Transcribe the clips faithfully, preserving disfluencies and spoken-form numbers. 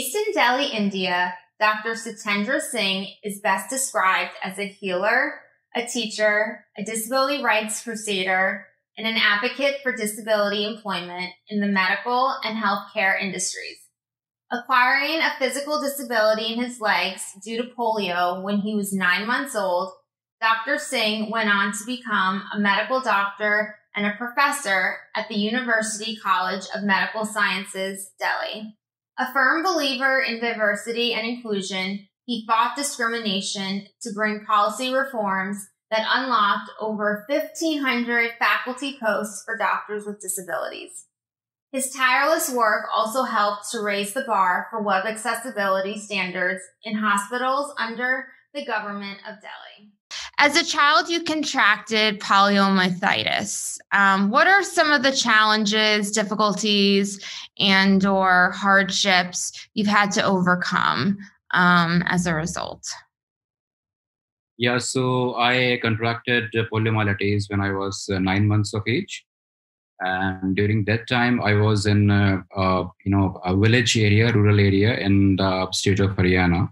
Based in Delhi, India, Doctor Satendra Singh is best described as a healer, a teacher, a disability rights crusader, and an advocate for disability employment in the medical and healthcare industries. Acquiring a physical disability in his legs due to polio when he was nine months old, Doctor Singh went on to become a medical doctor and a professor at the University College of Medical Sciences, Delhi. A firm believer in diversity and inclusion, he fought discrimination to bring policy reforms that unlocked over fifteen hundred faculty posts for doctors with disabilities. His tireless work also helped to raise the bar for web accessibility standards in hospitals under the Government of Delhi. As a child, you contracted poliomyelitis. Um, what are some of the challenges, difficulties, and or hardships you've had to overcome um, as a result? Yeah, so I contracted poliomyelitis when I was nine months of age. And during that time, I was in uh, uh, you know a village area, rural area in the state of Haryana.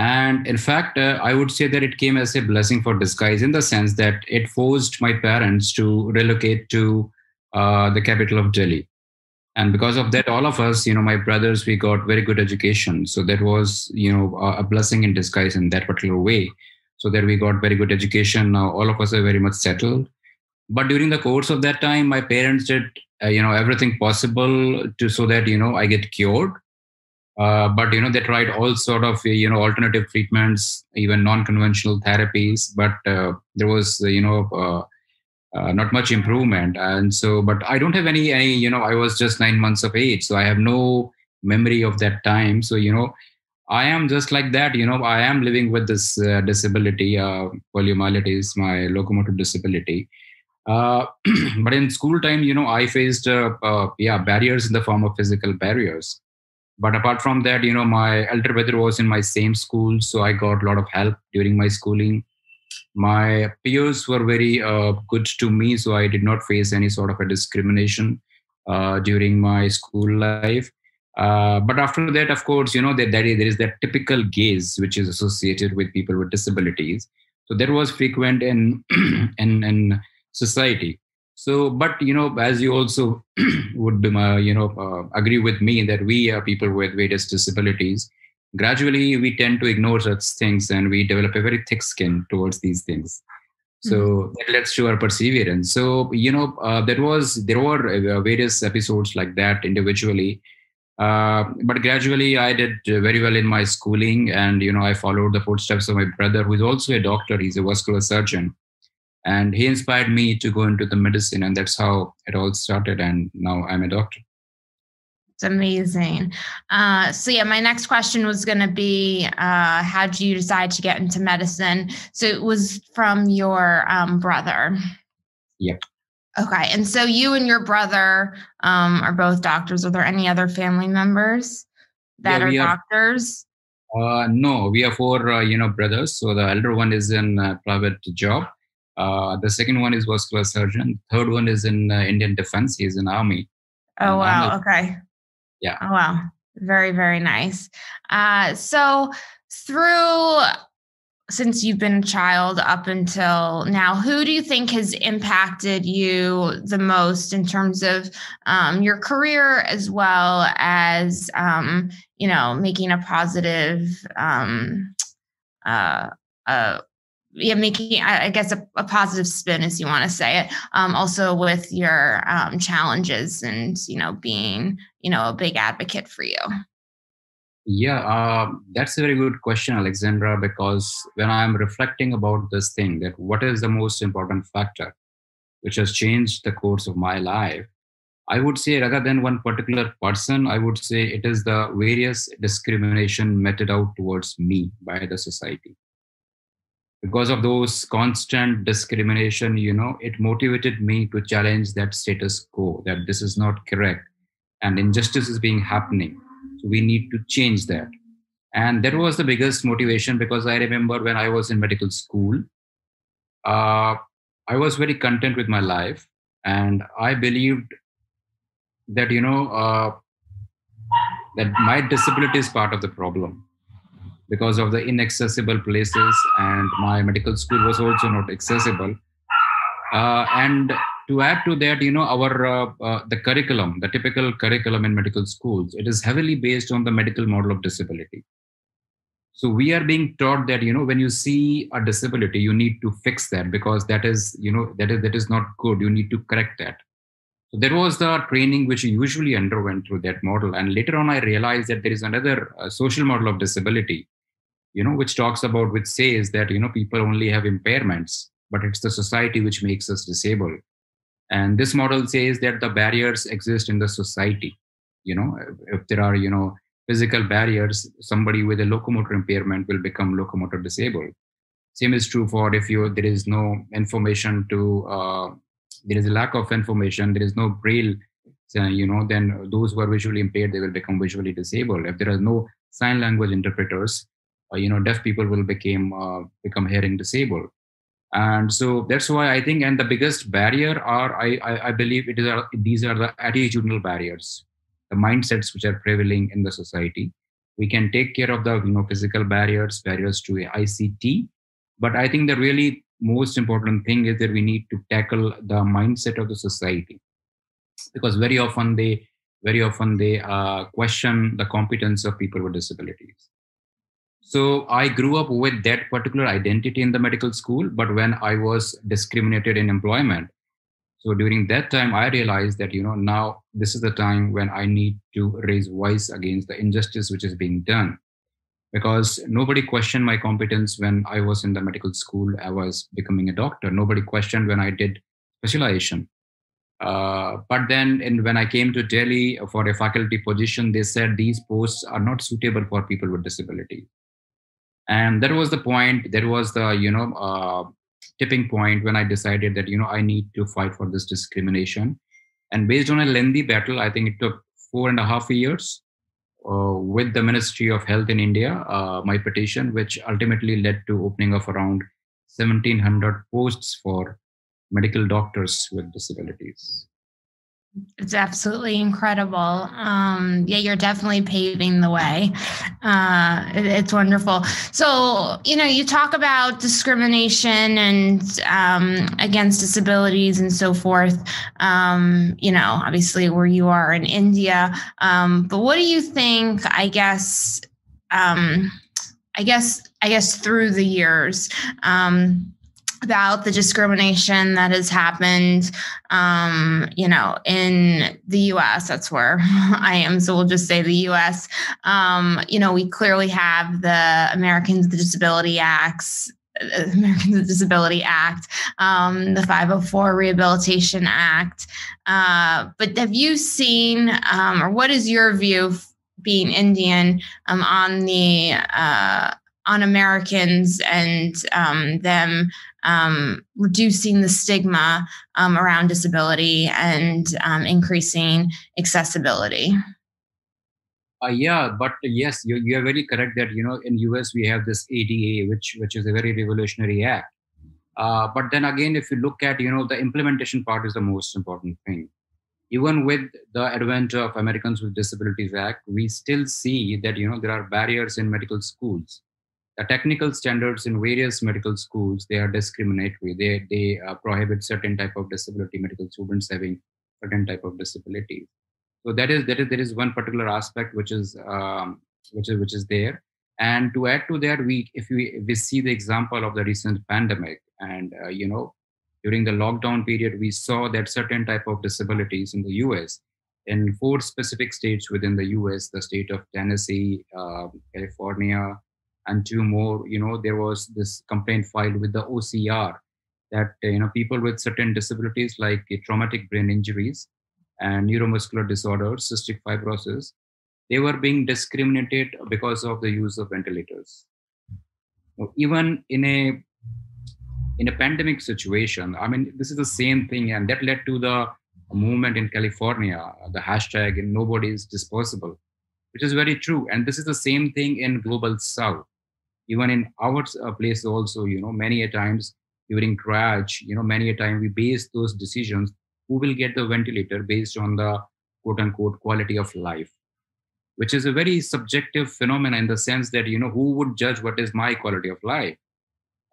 And in fact, uh, I would say that it came as a blessing for disguise in the sense that it forced my parents to relocate to uh, the capital of Delhi. And because of that, all of us, you know, my brothers, we got very good education. So that was, you know, a blessing in disguise in that particular way. So that we got very good education. Now all of us are very much settled. But during the course of that time, my parents did, uh, you know, everything possible to so that, you know, I get cured. Uh, but, you know, they tried all sort of, you know, alternative treatments, even non-conventional therapies. But uh, there was, you know, uh, uh, not much improvement. And so, but I don't have any, any, you know, I was just nine months of age. So I have no memory of that time. So, you know, I am just like that, you know, I am living with this uh, disability. Uh, poliomyelitis, my locomotor disability. Uh, but in school time, you know, I faced, uh, uh, yeah, barriers in the form of physical barriers. But apart from that, you know, my elder brother was in my same school. So I got a lot of help during my schooling. My peers were very uh, good to me. So I did not face any sort of a discrimination uh, during my school life. Uh, but after that, of course, you know, that, that is, there is that typical gaze which is associated with people with disabilities. So that was frequent in, in, in society. So, but, you know, as you also would, uh, you know, uh, agree with me that we are people with various disabilities. Gradually, we tend to ignore such things and we develop a very thick skin towards these things. So mm-hmm. that led to our perseverance. So, you know, uh, that was, there were uh, various episodes like that individually. Uh, but gradually I did very well in my schooling and, you know, I followed the footsteps of my brother, who is also a doctor. He's a vascular surgeon. And he inspired me to go into the medicine, and that's how it all started. And now I'm a doctor. It's amazing. Uh, so yeah, my next question was going to be, uh, how did you decide to get into medicine? So it was from your um, brother. Yep. Okay. And so you and your brother um, are both doctors. Are there any other family members that yeah, are, are doctors? Uh, no, we are four, uh, you know, brothers. So the elder one is in a private job. Uh, the second one is vascular surgeon. Third one is in uh, Indian Defense. He's in Army. Oh, and wow. Army. Okay. Yeah. Oh, wow. Very, very nice. Uh, so through... since you've been a child up until now, who do you think has impacted you the most in terms of um, your career, as well as, um, you know, making a positive, um, uh, uh, yeah, making, I guess, a, a positive spin, as you want to say it, um, also with your um, challenges and, you know, being, you know, a big advocate for you? Yeah, uh, that's a very good question, Alexandra, because when I'm reflecting about this thing, that what is the most important factor which has changed the course of my life, I would say rather than one particular person, I would say it is the various discrimination meted out towards me by the society. Because of those constant discrimination, you know, it motivated me to challenge that status quo, that this is not correct and injustice is being happening. So we need to change that. And that was the biggest motivation, because I remember when I was in medical school, uh, I was very content with my life. And I believed that, you know, uh, that my disability is part of the problem because of the inaccessible places, and my medical school was also not accessible. Uh, and to add to that, you know, our uh, uh, the curriculum, the typical curriculum in medical schools, it is heavily based on the medical model of disability. So we are being taught that, you know, when you see a disability, you need to fix that because that is, you know, that is that is not good. You need to correct that. So that was the training which you usually underwent through that model. And later on, I realized that there is another uh, social model of disability, you know, which talks about, which says that, you know, people only have impairments, but it's the society which makes us disabled. And this model says that the barriers exist in the society. You know, if there are, you know, physical barriers, somebody with a locomotor impairment will become locomotor disabled. Same is true for if you, there is no information to, uh, there is a lack of information, there is no braille, uh, you know, then those who are visually impaired, they will become visually disabled. If there are no sign language interpreters, uh, you know, deaf people will become, uh, become hearing disabled. And so that's why I think, and the biggest barrier are, I, I, I believe it is, uh, these are the attitudinal barriers, the mindsets which are prevailing in the society. We can take care of the, you know, physical barriers, barriers to I C T. But I think the really most important thing is that we need to tackle the mindset of the society, because very often they, very often they uh, question the competence of people with disabilities. So I grew up with that particular identity in the medical school, but when I was discriminated in employment, so during that time, I realized that, you know, now this is the time when I need to raise voice against the injustice which is being done, because nobody questioned my competence when I was in the medical school. I was becoming a doctor. Nobody questioned when I did specialization. Uh, but then in, when I came to Delhi for a faculty position, they said these posts are not suitable for people with disability. And that was the point, that was the, you know, uh, tipping point when I decided that, you know, I need to fight for this discrimination. And based on a lengthy battle, I think it took four and a half years uh, with the Ministry of Health in India, uh, my petition, which ultimately led to opening of around seventeen hundred posts for medical doctors with disabilities. It's absolutely incredible. Um, yeah, you're definitely paving the way. Uh, it, it's wonderful. So, you know, you talk about discrimination and um, against disabilities and so forth, um, you know, obviously where you are in India. Um, but what do you think, I guess, um, I guess, I guess through the years, um, about the discrimination that has happened, um, you know, in the U S, that's where I am. So we'll just say the U S, um, you know, we clearly have the Americans with Disability Acts, Americans with Disability Act, um, the five oh four Rehabilitation Act. Uh, but have you seen, um, or what is your view, being Indian, um, on the, uh, on Americans and um, them um, reducing the stigma um, around disability and um, increasing accessibility? Uh, yeah, but yes, you, you are very correct that, you know, in U S we have this A D A, which, which is a very revolutionary act. Uh, but then again, if you look at, you know, the implementation part is the most important thing. Even with the advent of Americans with Disabilities Act, we still see that, you know, there are barriers in medical schools. The technical standards in various medical schools, they are discriminatory. They, they uh, prohibit certain type of disability, medical students having certain type of disability. So that is, that is, there is one particular aspect which is, um, which is, which is there. And to add to that, we, if we, if we see the example of the recent pandemic and, uh, you know, during the lockdown period, we saw that certain type of disabilities in the U S, in four specific states within the U S, the state of Tennessee, uh, California, and two more, you know, there was this complaint filed with the O C R that, you know, people with certain disabilities like traumatic brain injuries and neuromuscular disorders, cystic fibrosis, they were being discriminated because of the use of ventilators. Even in a, in a pandemic situation, I mean, this is the same thing, and that led to the movement in California, the hashtag nobody's disposable, which is very true. And this is the same thing in global South. Even in our place also, you know, many a times during triage, you know, many a time we base those decisions, who will get the ventilator, based on the quote unquote quality of life. which is a very subjective phenomenon in the sense that, you know, who would judge what is my quality of life?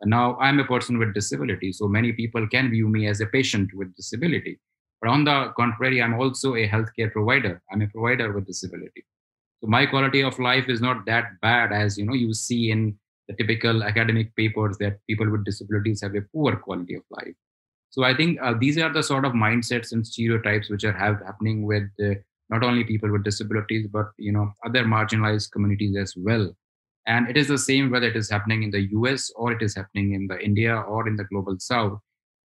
Now, I'm a person with disability, so many people can view me as a patient with disability. But on the contrary, I'm also a healthcare provider. I'm a provider with disability. So my quality of life is not that bad as, you know, you see in the typical academic papers that people with disabilities have a poor quality of life. So I think uh, these are the sort of mindsets and stereotypes which are have, happening with uh, not only people with disabilities, but, you know, other marginalized communities as well. And it is the same whether it is happening in the U S or it is happening in the India or in the global South.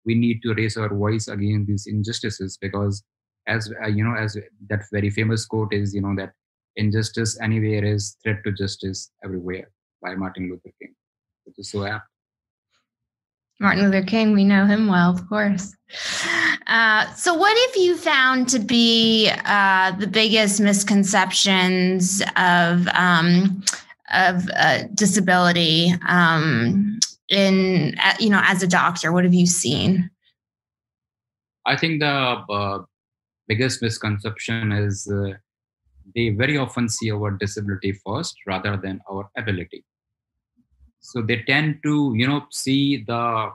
We need to raise our voice against these injustices because, as uh, you know, as that very famous quote is, you know, that injustice anywhere is threat to justice everywhere, by Martin Luther King, which is so apt. Martin Luther King, we know him well, of course. Uh, so what have you found to be uh, the biggest misconceptions of um, of uh, disability um, in, you know, as a doctor? What have you seen? I think the uh, biggest misconception is uh, they very often see our disability first rather than our ability. So they tend to, you know, see the,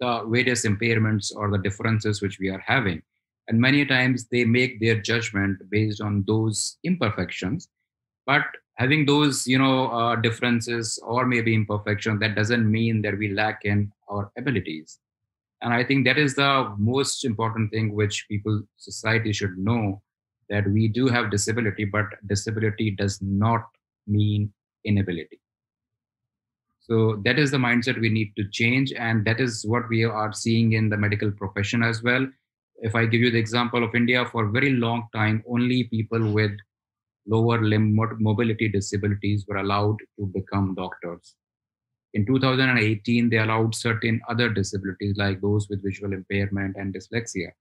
the various impairments or the differences which we are having. And many times they make their judgment based on those imperfections. But having those, you know, uh, differences or maybe imperfections, that doesn't mean that we lack in our abilities. And I think that is the most important thing which people, society should know, that we do have disability, but disability does not mean inability. So that is the mindset we need to change. And that is what we are seeing in the medical profession as well. If I give you the example of India, for a very long time, only people with lower limb mobility disabilities were allowed to become doctors. In two thousand eighteen, they allowed certain other disabilities like those with visual impairment and dyslexia.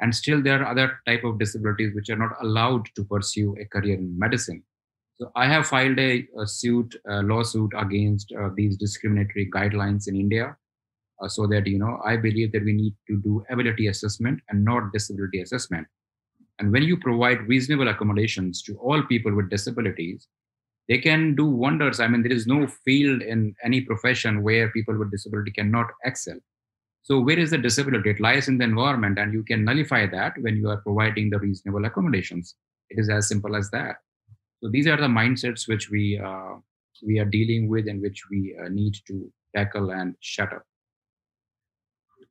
And still there are other type of disabilities which are not allowed to pursue a career in medicine. So I have filed a, a suit, a lawsuit against uh, these discriminatory guidelines in India, uh, so that, you know, I believe that we need to do ability assessment and not disability assessment. And when you provide reasonable accommodations to all people with disabilities, they can do wonders. I mean, there is no field in any profession where people with disability cannot excel. So where is the disability? It lies in the environment, and you can nullify that when you are providing the reasonable accommodations. It is as simple as that. So these are the mindsets which we uh, we are dealing with and which we uh, need to tackle and shatter.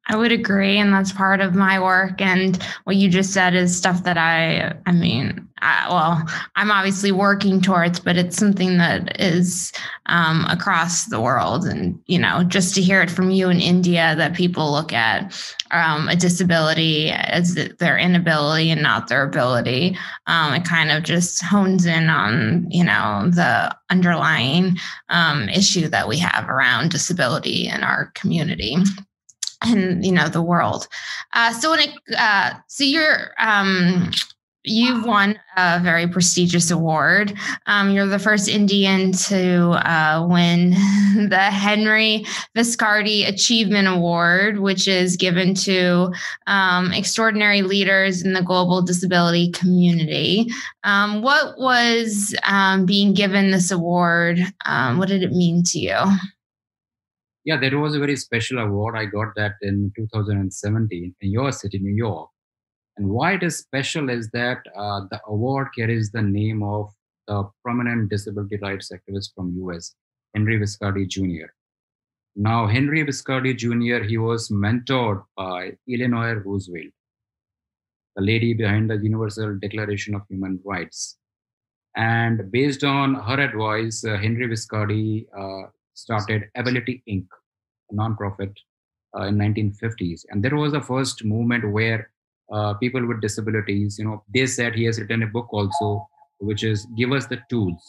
I would agree, and that's part of my work. And what you just said is stuff that I, I mean, I, well, I'm obviously working towards, but it's something that is um, across the world. And, you know, just to hear it from you in India, that people look at um, a disability as their inability and not their ability, um, it kind of just hones in on, you know, the underlying um, issue that we have around disability in our community and, you know, the world. Uh, so when it, uh, so you're, um, you've won a very prestigious award. Um, you're the first Indian to uh, win the Henry Viscardi Achievement Award, which is given to um, extraordinary leaders in the global disability community. Um, what was um, being given this award? Um, what did it mean to you? Yeah, that was a very special award. I got that in two thousand seventeen in your city, New York. And why it is special is that uh, the award carries the name of the prominent disability rights activist from U S, Henry Viscardi Junior Now, Henry Viscardi Junior, he was mentored by Eleanor Roosevelt, the lady behind the Universal Declaration of Human Rights. And based on her advice, uh, Henry Viscardi uh, started Ability Incorporated, a nonprofit, uh, in nineteen fifties. And there was the first movement where uh, people with disabilities, you know, they said, he has written a book also, which is Give Us the Tools.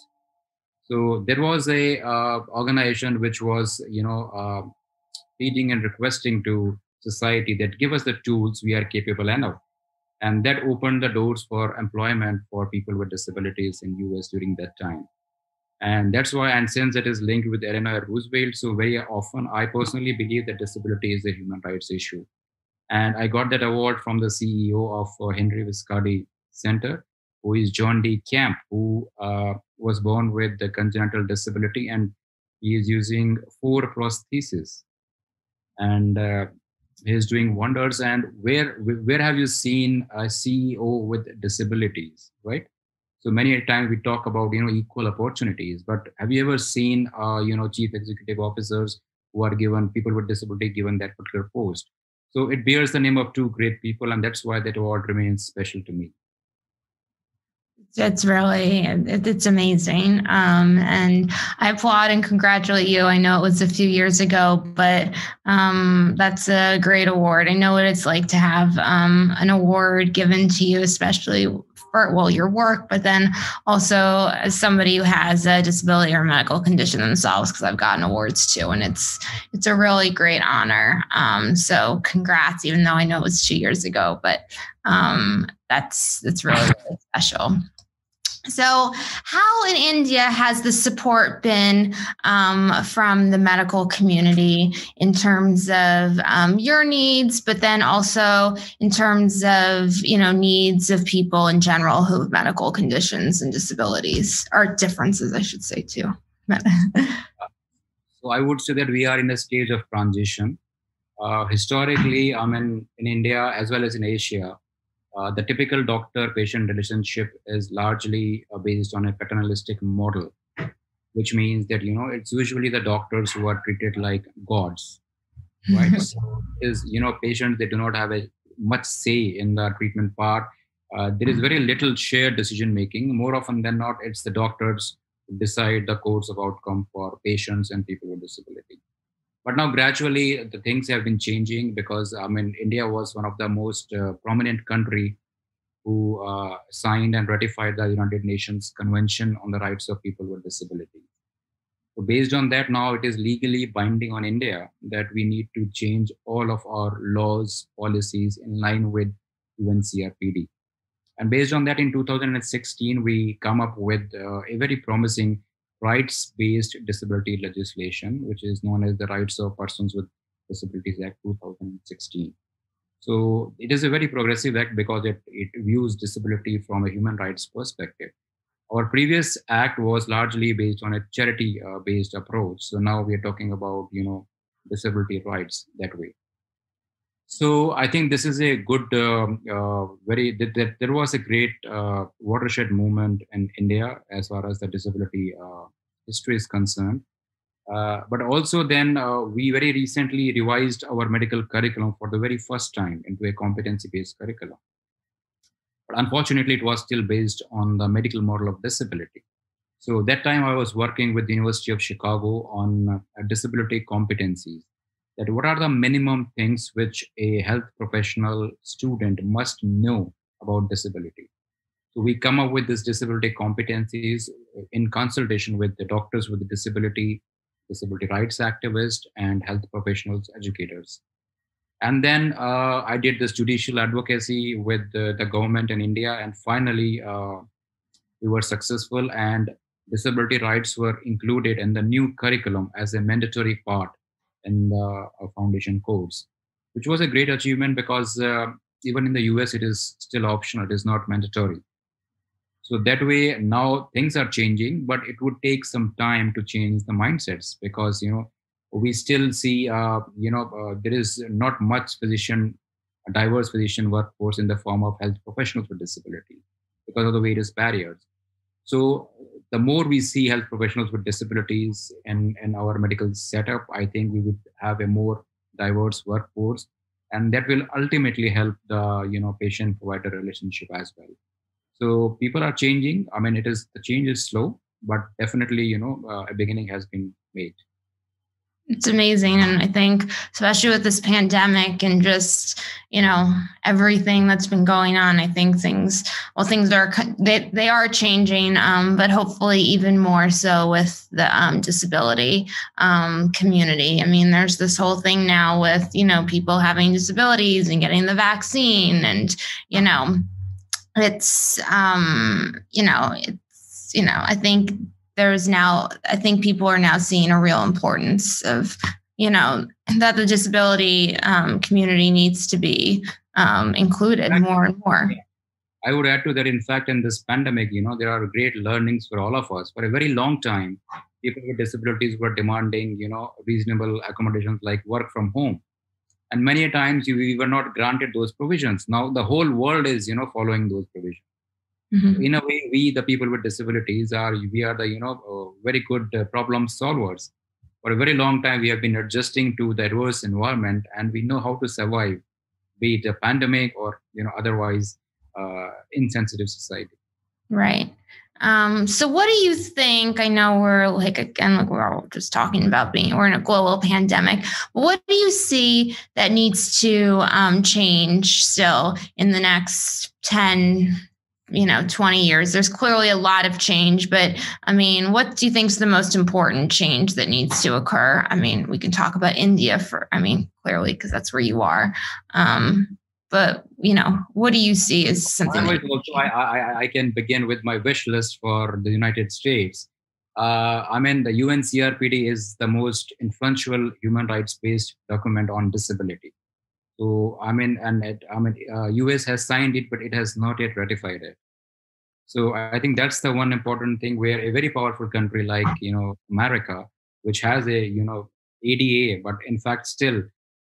So there was a uh, organization which was, you know, uh, pleading and requesting to society that give us the tools we are capable enough. And that opened the doors for employment for people with disabilities in U S during that time. And that's why, and since it is linked with Eleanor Roosevelt, so very often I personally believe that disability is a human rights issue. And I got that award from the C E O of uh, Henry Viscardi Center, who is John D. Camp, who uh, was born with the congenital disability, and he is using four prostheses, and uh, he is doing wonders. And where where have you seen a C E O with disabilities, right? So many a time we talk about, you know, equal opportunities, but have you ever seen, uh, you know, chief executive officers who are given, people with disability given that particular post? So it bears the name of two great people, and that's why that award remains special to me. That's really, it's amazing. Um, and I applaud and congratulate you. I know it was a few years ago, but um, that's a great award. I know what it's like to have um, an award given to you, especially for, well, your work, but then also as somebody who has a disability or medical condition themselves, because I've gotten awards too. And it's, it's a really great honor. Um, so congrats, even though I know it was two years ago, but um, that's, that's really, really special. So how in India has the support been um, from the medical community in terms of um, your needs, but then also in terms of, you know, needs of people in general who have medical conditions and disabilities, or differences, I should say, too? So I would say that we are in a stage of transition. Uh, historically, I mean, in India, as well as in Asia, Uh, the typical doctor-patient relationship is largely uh, based on a paternalistic model, which means that, you know, it's usually the doctors who are treated like gods, right? So is, you know, patients, they do not have a much say in the treatment part. Uh, there is very little shared decision-making. More often than not, it's the doctors who decide the course of outcome for patients and people with disability. But now gradually the things have been changing, because I mean, India was one of the most uh, prominent country who uh, signed and ratified the United Nations Convention on the Rights of People with Disability. So based on that, now it is legally binding on India that we need to change all of our laws, policies in line with U N C R P D. And based on that, in two thousand sixteen, we come up with uh, a very promising rights-based disability legislation, which is known as the Rights of Persons with Disabilities Act two thousand sixteen. So it is a very progressive act because it, it views disability from a human rights perspective. Our previous act was largely based on a charity-based uh, approach. So now we are talking about, you know, disability rights that way. So I think this is a good, um, uh, very, th th there was a great uh, watershed movement in India as far as the disability uh, history is concerned. Uh, but also then uh, we very recently revised our medical curriculum for the very first time into a competency-based curriculum. But unfortunately, it was still based on the medical model of disability. So that time I was working with the University of Chicago on uh, disability competencies. That what are the minimum things which a health professional student must know about disability. So we come up with this disability competencies in consultation with the doctors with the disability, disability rights activists, and health professionals, educators. And then uh, I did this judicial advocacy with the, the government in India, and finally uh, we were successful, and disability rights were included in the new curriculum as a mandatory part in the foundation course, which was a great achievement, because uh, even in the U S, it is still optional, it is not mandatory. So that way now things are changing, but it would take some time to change the mindsets, because, you know, we still see, uh, you know, uh, there is not much physician, a diverse physician workforce in the form of health professionals with disability because of the various barriers. So the more we see health professionals with disabilities in, in our medical setup, I think we would have a more diverse workforce, and that will ultimately help the, you know, patient-provider relationship as well. So people are changing. I mean, it is, the change is slow, but definitely, you know, uh, a beginning has been made. It's amazing. And I think, especially with this pandemic and just, you know, everything that's been going on, I think things, well, things are, they, they are changing, um, but hopefully even more so with the um, disability um, community. I mean, there's this whole thing now with, you know, people having disabilities and getting the vaccine, and, you know, it's, um, you know, it's, you know, I think there is now, I think people are now seeing a real importance of, you know, that the disability um, community needs to be um, included more and more. I would add to that, in fact, in this pandemic, you know, there are great learnings for all of us. For a very long time, people with disabilities were demanding, you know, reasonable accommodations like work from home. And many times we were not granted those provisions. Now the whole world is, you know, following those provisions. Mm-hmm. So in a way, we, the people with disabilities, are we are the, you know, very good problem solvers. For a very long time, we have been adjusting to the adverse environment, and we know how to survive, be it a pandemic or, you know, otherwise uh, insensitive society. Right. Um, so what do you think? I know we're like, again, like we're all just talking about being, we're in a global pandemic. What do you see that needs to um, change still in the next ten, you know, twenty years? There's clearly a lot of change, but I mean, what do you think is the most important change that needs to occur? I mean, we can talk about India for, I mean, clearly, because that's where you are. Um, But, you know, what do you see as something? Like also, I, I, I can begin with my wish list for the United States. Uh, I mean, the U N C R P D is the most influential human rights-based document on disability. So, I mean, and it, I mean, uh, U S has signed it, but it has not yet ratified it. So I think that's the one important thing where a very powerful country like, you know, America, which has a, you know, A D A, but in fact still,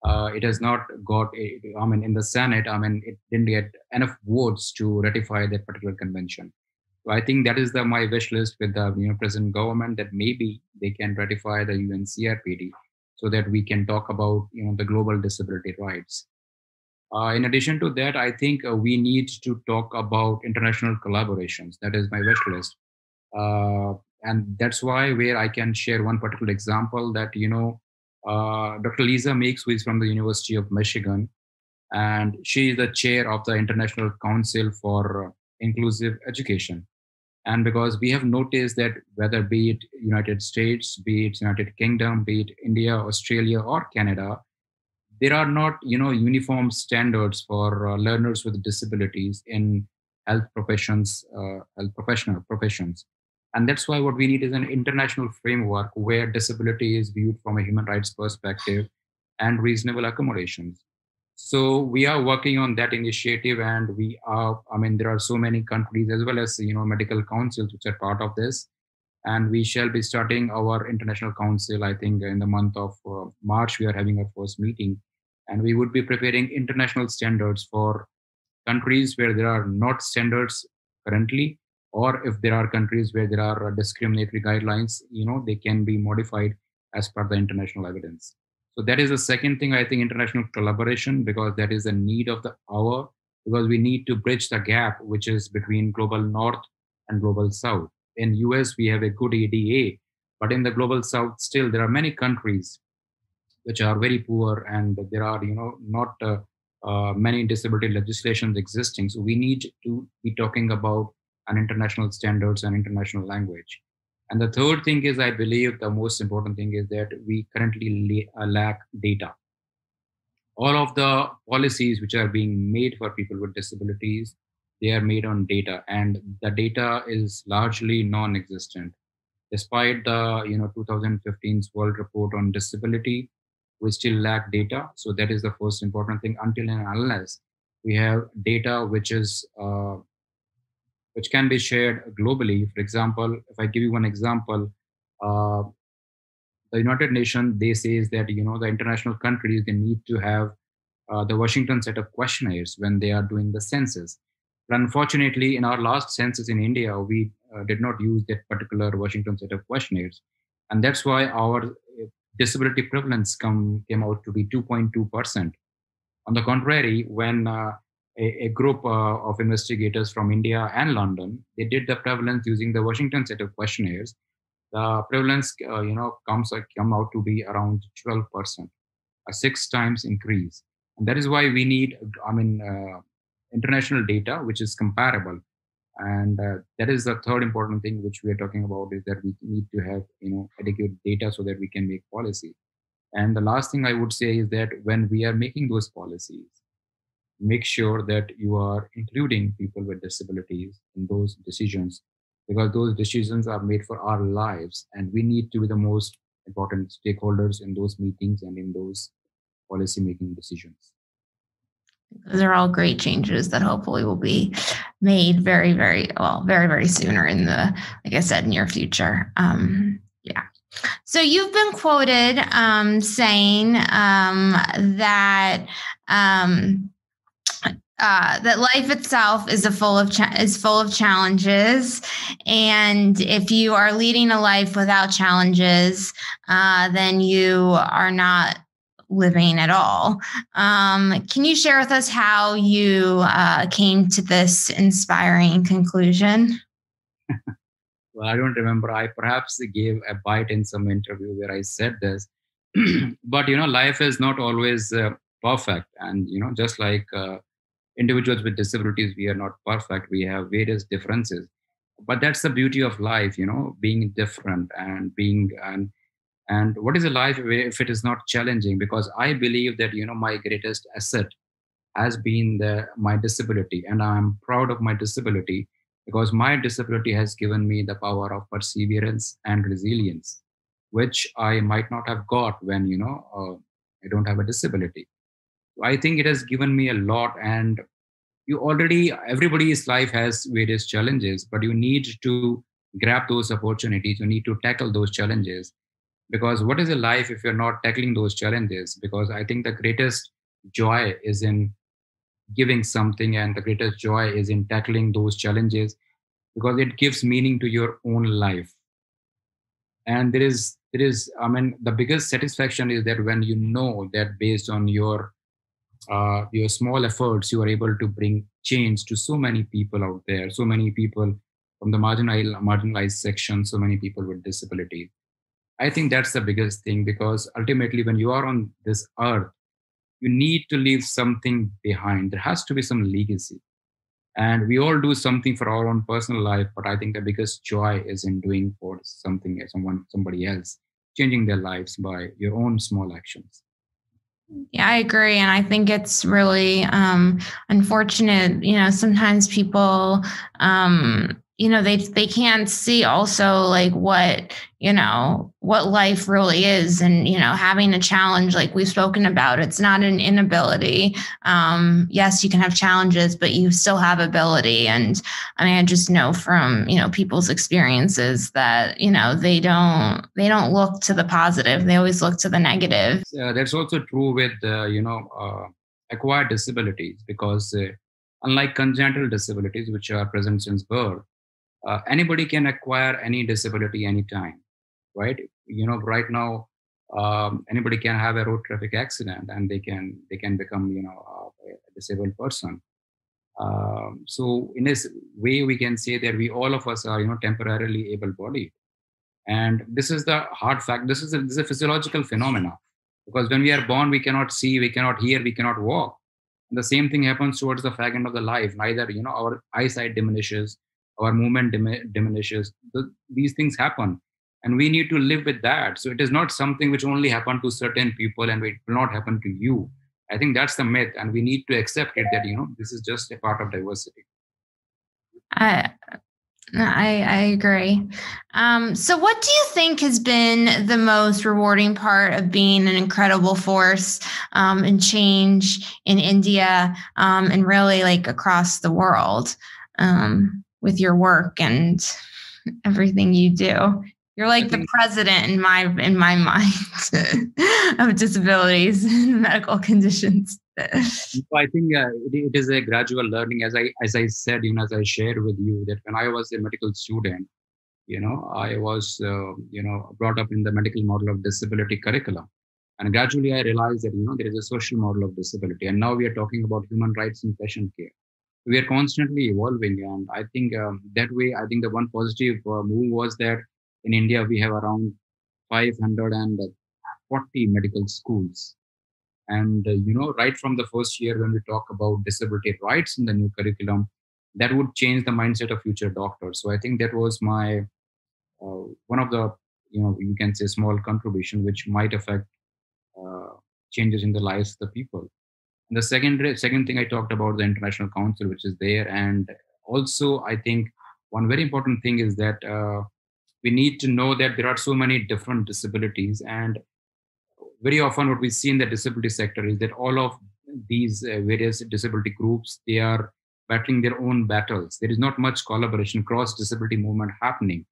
Uh, it has not got, a, I mean, in the Senate, I mean, it didn't get enough votes to ratify that particular convention. So I think that is the my wish list with the you know, present government, that maybe they can ratify the U N C R P D so that we can talk about you know the global disability rights. Uh, in addition to that, I think uh, we need to talk about international collaborations. That is my wish list, uh, and that's why where I can share one particular example that you know. Uh, Doctor Lisa Meeks, who is from the University of Michigan, and she is the chair of the International Council for Inclusive Education. And because we have noticed that whether be it United States, be it United Kingdom, be it India, Australia, or Canada, there are not, you know, uniform standards for uh, learners with disabilities in health professions, uh, health professional professions. And that's why what we need is an international framework where disability is viewed from a human rights perspective and reasonable accommodations. So we are working on that initiative, and we are, I mean, there are so many countries as well as, you know, medical councils which are part of this. And we shall be starting our international council, I think, in the month of uh, March, we are having our first meeting, and we would be preparing international standards for countries where there are not standards currently, or if there are countries where there are discriminatory guidelines, you know, they can be modified as per the international evidence. So that is the second thing, I think, international collaboration, because that is the need of the hour, because we need to bridge the gap, which is between global north and global south. In U S, we have a good A D A, but in the global south, still there are many countries which are very poor, and there are, you know, not uh, uh, many disability legislations existing. So we need to be talking about and international standards and international language. And the third thing is, I believe the most important thing is that we currently lack data. All of the policies which are being made for people with disabilities, they are made on data, and the data is largely non-existent. Despite the you know twenty fifteen's World Report on Disability, we still lack data. So that is the first important thing. Until and unless we have data which is uh, which can be shared globally. For example, if I give you one example, uh, the United Nations, they say that, you know, the international countries, they need to have uh, the Washington set of questionnaires when they are doing the census. But unfortunately, in our last census in India, we uh, did not use that particular Washington set of questionnaires. And that's why our disability prevalence come, came out to be two point two percent. On the contrary, when uh, a group uh, of investigators from India and London, they did the prevalence using the Washington set of questionnaires. The prevalence, uh, you know, comes uh, come out to be around twelve percent, a six times increase. And that is why we need, I mean, uh, international data, which is comparable. And uh, that is the third important thing which we are talking about, is that we need to have, you know, adequate data so that we can make policy. And the last thing I would say is that when we are making those policies, make sure that you are including people with disabilities in those decisions, because those decisions are made for our lives, and we need to be the most important stakeholders in those meetings and in those policy making decisions. Those are all great changes that hopefully will be made very, very, well, very, very soon, or in the, like I said, near future. Um, yeah. So you've been quoted um, saying um, that um, uh, that life itself is a full of cha- is full of challenges, and if you are leading a life without challenges, uh, then you are not living at all. Um, can you share with us how you uh, came to this inspiring conclusion? Well, I don't remember. I perhaps gave a bite in some interview where I said this. But, you know, life is not always uh, perfect. And, you know, just like uh, individuals with disabilities, we are not perfect. We have various differences. But that's the beauty of life, you know, being different and being... and. And what is a life if it is not challenging? Because I believe that, you know, my greatest asset has been the, my disability. And I'm proud of my disability because my disability has given me the power of perseverance and resilience, which I might not have got when, you know, uh, I don't have a disability. So I think it has given me a lot. And you already, everybody's life has various challenges, but you need to grab those opportunities. You need to tackle those challenges. Because what is a life if you're not tackling those challenges? Because I think the greatest joy is in giving something, and the greatest joy is in tackling those challenges, because it gives meaning to your own life. And there is, there is, I mean, the biggest satisfaction is that when you know that based on your, uh, your small efforts, you are able to bring change to so many people out there, so many people from the marginalized, marginalized section, so many people with disabilities. I think that's the biggest thing, because ultimately when you are on this earth, you need to leave something behind. There has to be some legacy. And we all do something for our own personal life, but I think the biggest joy is in doing for something, someone, somebody else, changing their lives by your own small actions. Yeah, I agree. And I think it's really um, unfortunate. You know, sometimes people, um, you know, they, they can't see also like what, you know, what life really is. And, you know, having a challenge, like we've spoken about, it's not an inability. Um, yes, you can have challenges, but you still have ability. And I mean, I just know from, you know, people's experiences that, you know, they don't, they don't look to the positive. They always look to the negative. Uh, that's also true with, uh, you know, uh, acquired disabilities, because uh, unlike congenital disabilities, which are present since birth, Uh, anybody can acquire any disability anytime, right? You know, right now, um, anybody can have a road traffic accident and they can they can become, you know, a disabled person. Um, so in this way, we can say that we all of us are, you know, temporarily able-bodied. And this is the hard fact. This is a, this is a physiological phenomena, because when we are born, we cannot see, we cannot hear, we cannot walk. And the same thing happens towards the fag end of the life. Neither, you know, our eyesight diminishes, our movement dim- diminishes. The, these things happen, and we need to live with that. So it is not something which only happened to certain people, and it will not happen to you. I think that's the myth, and we need to accept it that, you know, this is just a part of diversity. I I, I agree. Um, so what do you think has been the most rewarding part of being an incredible force um, in change in India um, and really like across the world? Um, with your work and everything you do. You're like the president in my in my mind of disabilities and medical conditions. I think uh, it is a gradual learning. As I as I said, you know, as I shared with you, that when I was a medical student, you know, I was, uh, you know, brought up in the medical model of disability curriculum. And gradually I realized that, you know, there is a social model of disability. And now we are talking about human rights in patient care. We are constantly evolving, and I think um, that way, I think the one positive uh, move was that in India, we have around five hundred forty medical schools. And, uh, you know, right from the first year when we talk about disability rights in the new curriculum, that would change the mindset of future doctors. So I think that was my, uh, one of the, you know, you can say small contribution, which might affect uh, changes in the lives of the people. The second second thing I talked about, the International Council, which is there. And also, I think one very important thing is that uh, we need to know that there are so many different disabilities. And very often what we see in the disability sector is that all of these uh, various disability groups, they are battling their own battles. There is not much collaboration, cross-disability movement happening.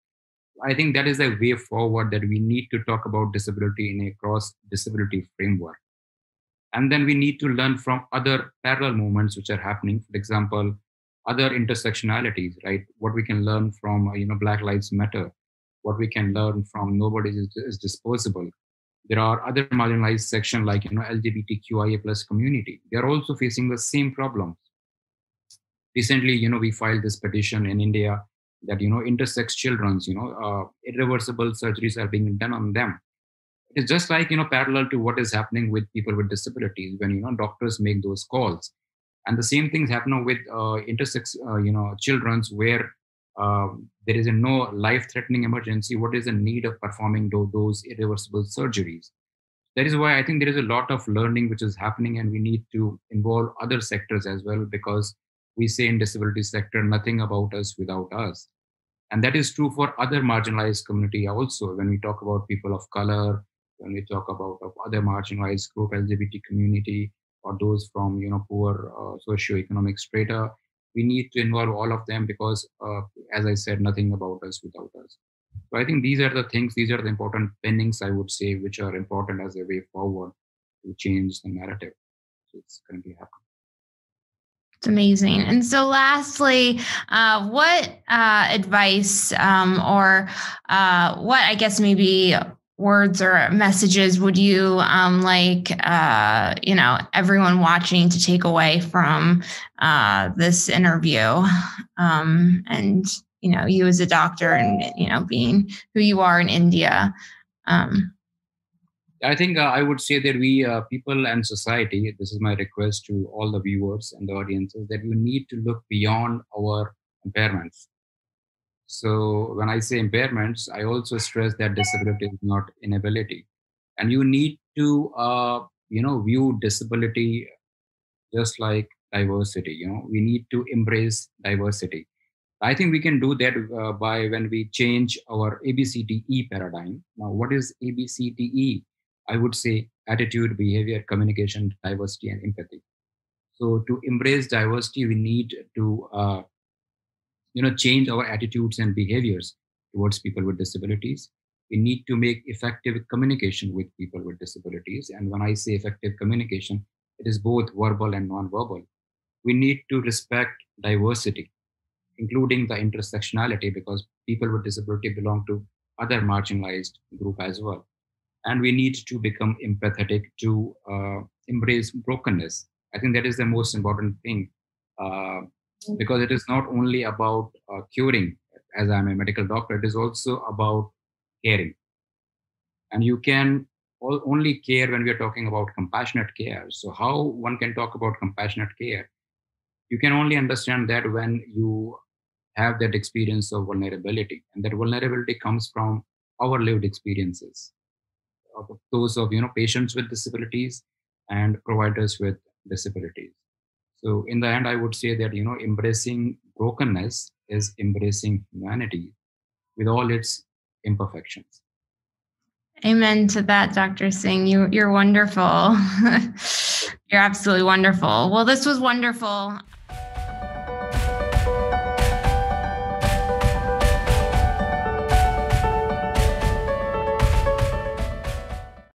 I think that is the way forward, that we need to talk about disability in a cross-disability framework. And then we need to learn from other parallel movements which are happening, for example, other intersectionalities, right? What we can learn from, you know, Black Lives Matter, what we can learn from Nobody is, is Disposable. There are other marginalized sections like, you know, L G B T Q I A plus community. They're also facing the same problems. Recently, you know, we filed this petition in India that, you know, intersex children's, you know, uh, irreversible surgeries are being done on them. It's just like, you know, parallel to what is happening with people with disabilities when, you know, doctors make those calls. And the same things happen with uh, intersex, uh, you know, children's where uh, there is a no life-threatening emergency. What is the need of performing those irreversible surgeries? That is why I think there is a lot of learning which is happening, and we need to involve other sectors as well, because we say in disability sector, nothing about us without us. And that is true for other marginalized community also. When we talk about people of color, when we talk about of other marginalized group, L G B T community, or those from, you know, poor uh, socioeconomic strata, we need to involve all of them because, uh, as I said, nothing about us without us. So I think these are the things, these are the important pennings, I would say, which are important as a way forward to change the narrative. So it's going to be happening. It's amazing. And so lastly, uh, what uh, advice um, or uh, what, I guess, maybe words or messages would you um, like, uh, you know, everyone watching to take away from uh, this interview um, and, you know, you as a doctor and, you know, being who you are in India? Um, I think uh, I would say that we uh, people and society, this is my request to all the viewers and the audiences, that you need to look beyond our impairments. So when I say impairments, I also stress that disability is not inability. And you need to, uh, you know, view disability just like diversity. You know, we need to embrace diversity. I think we can do that uh, by when we change our A B C D E paradigm. Now, what is A B C D E? I would say attitude, behavior, communication, diversity, and empathy. So to embrace diversity, we need to, uh, you know, change our attitudes and behaviors towards people with disabilities. We need to make effective communication with people with disabilities. And when I say effective communication, it is both verbal and nonverbal. We need to respect diversity, including the intersectionality, because people with disability belong to other marginalized group as well. And we need to become empathetic to uh, embrace brokenness. I think that is the most important thing, uh, because it is not only about uh, curing, as I'm a medical doctor, it is also about caring. And you can all only care when we are talking about compassionate care. So how one can talk about compassionate care? You can only understand that when you have that experience of vulnerability, and that vulnerability comes from our lived experiences, of those of, you know, patients with disabilities and providers with disabilities. So in the end, I would say that, you know, embracing brokenness is embracing humanity with all its imperfections. Amen to that, Doctor Singh. You, you're wonderful. You're absolutely wonderful. Well, this was wonderful.